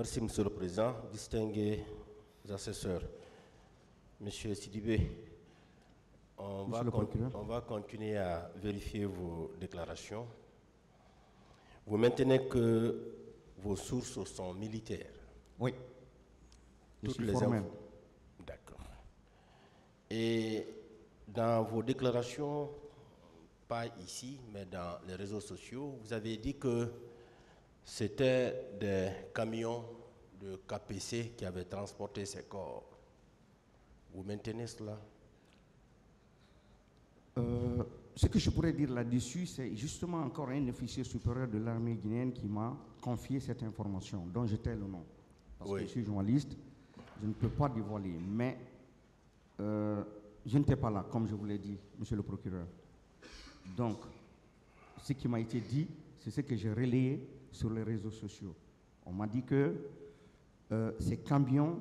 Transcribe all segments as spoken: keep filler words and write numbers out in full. Merci, Monsieur le Président. Distingués assesseurs, Monsieur Sidibé, on, on va continuer à vérifier vos déclarations. Vous maintenez que vos sources sont militaires. Oui. Toutes les informé. D'accord. Et dans vos déclarations, pas ici, mais dans les réseaux sociaux, vous avez dit que c'était des camions de K P C qui avaient transporté ces corps. Vous maintenez cela? euh, Ce que je pourrais dire là-dessus, c'est justement encore un officier supérieur de l'armée guinéenne qui m'a confié cette information, dont j'étais le nom. Parce oui. que je suis journaliste, je ne peux pas dévoiler, mais euh, je n'étais pas là, comme je vous l'ai dit, monsieur le procureur. Donc, ce qui m'a été dit, c'est ce que j'ai relayé sur les réseaux sociaux. On m'a dit que euh, ces camions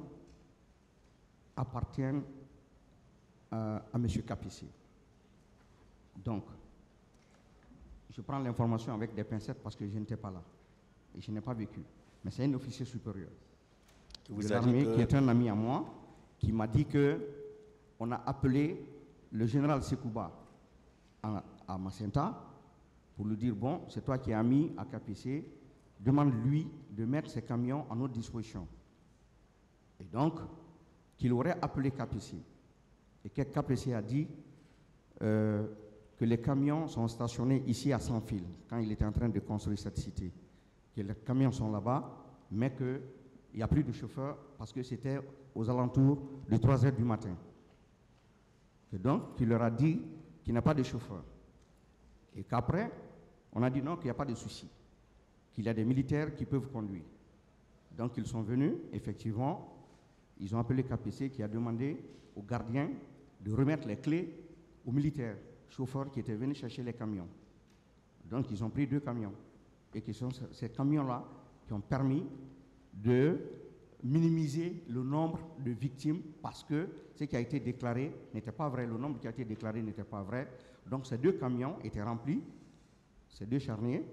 appartiennent euh, à M. Capissé. Donc, je prends l'information avec des pincettes parce que je n'étais pas là. Et je n'ai pas vécu. Mais c'est un officier supérieur de l'armée que... qui est un ami à moi, qui m'a dit qu'on a appelé le général Sekouba à, à Macenta pour lui dire, bon, c'est toi qui es ami à K P C, demande-lui de mettre ses camions à notre disposition. Et donc, qu'il aurait appelé K P C. Et que K P C a dit euh, que les camions sont stationnés ici à Sans-Fil, quand il était en train de construire cette cité. Que les camions sont là-bas, mais que il n'y a plus de chauffeur parce que c'était aux alentours de trois heures du matin. Et donc, il leur a dit qu'il n'y a pas de chauffeur. Et qu'après, on a dit non, qu'il n'y a pas de souci, qu'il y a des militaires qui peuvent conduire. Donc, ils sont venus, effectivement, ils ont appelé K P C qui a demandé aux gardiens de remettre les clés aux militaires, chauffeurs qui étaient venus chercher les camions. Donc, ils ont pris deux camions. Et que ce sont ces camions-là qui ont permis de minimiser le nombre de victimes parce que ce qui a été déclaré n'était pas vrai, le nombre qui a été déclaré n'était pas vrai. Donc ces deux camions étaient remplis, ces deux charniers,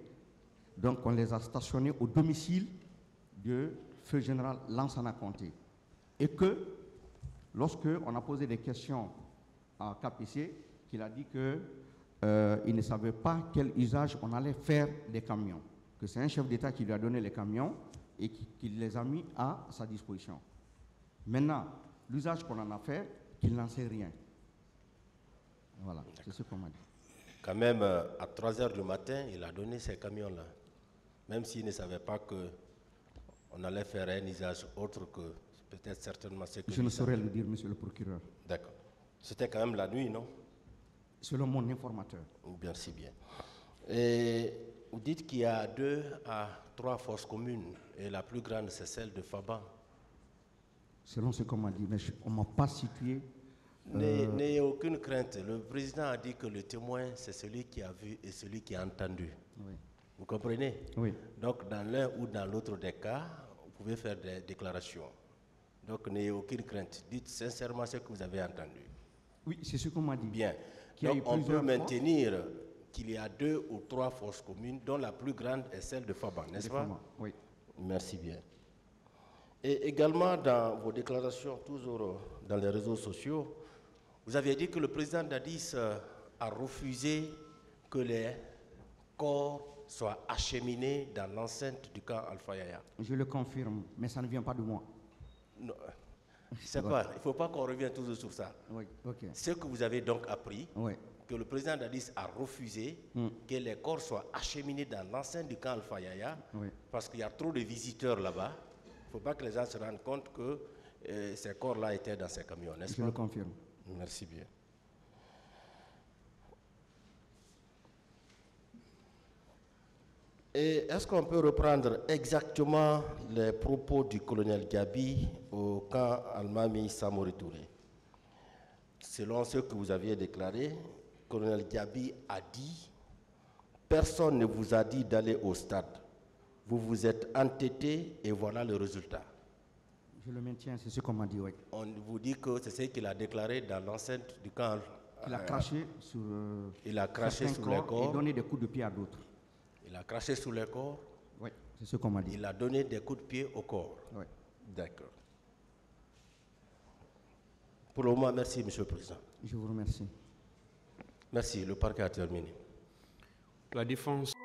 donc on les a stationnés au domicile de feu général Lansana Conté. Et que lorsque on a posé des questions à K P C, qu'il a dit que euh, il ne savait pas quel usage on allait faire des camions, que c'est un chef d'État qui lui a donné les camions et qu'il les a mis à sa disposition. Maintenant, l'usage qu'on en a fait, qu'il n'en sait rien. Voilà, c'est ce qu'on m'a dit. Quand même, à trois heures du matin, il a donné ces camions-là, même s'il ne savait pas qu'on allait faire un usage autre que peut-être certainement ce que... Je ne saurais le dire, monsieur le procureur. D'accord. C'était quand même la nuit, non? Selon mon informateur. Merci bien. Et... Vous dites qu'il y a deux à trois forces communes et la plus grande, c'est celle de Faba. Selon ce qu'on m'a dit, mais on ne m'a pas situé. Euh... N'ayez aucune crainte. Le président a dit que le témoin, c'est celui qui a vu et celui qui a entendu. Oui. Vous comprenez? Oui. Donc, dans l'un ou dans l'autre des cas, vous pouvez faire des déclarations. Donc, n'ayez aucune crainte. Dites sincèrement ce que vous avez entendu. Oui, c'est ce qu'on m'a dit. Bien. Qu'il y a Donc, eu on peut maintenir... qu'il y a deux ou trois forces communes, dont la plus grande est celle de Faban, n'est-ce pas? Oui. Merci bien. Et également, dans vos déclarations, toujours dans les réseaux sociaux, vous avez dit que le président Dadis a refusé que les corps soient acheminés dans l'enceinte du camp Alpha Yaya. Je le confirme, mais ça ne vient pas de moi. Non. C'est quoi? Il ne faut pas qu'on revienne toujours sur ça. Oui, ok. Ce que vous avez donc appris... Oui. que le président Dadis a refusé mm. que les corps soient acheminés dans l'enceinte du camp Alpha Yaya, oui. parce qu'il y a trop de visiteurs là-bas. Il ne faut pas que les gens se rendent compte que euh, ces corps-là étaient dans ces camions, n'est-ce pas? Je le confirme. Merci bien. Et est-ce qu'on peut reprendre exactement les propos du colonel Diaby au camp Almamy Samory Touré? Selon ce que vous aviez déclaré, colonel Diaby a dit « Personne ne vous a dit d'aller au stade. Vous vous êtes entêté et voilà le résultat. » Je le maintiens, c'est ce qu'on m'a dit, oui. On vous dit que c'est ce qu'il a déclaré dans l'enceinte du camp. Il a euh, craché sur, euh, il a craché sur corps les corps. Et donné des coups de pied à d'autres. Il a craché sur les corps Oui, c'est ce qu'on m'a dit. Il a donné des coups de pied au corps. Oui. D'accord. Pour le moment, merci, Monsieur le Président. Je vous remercie. Merci. Le parquet a terminé. La défense.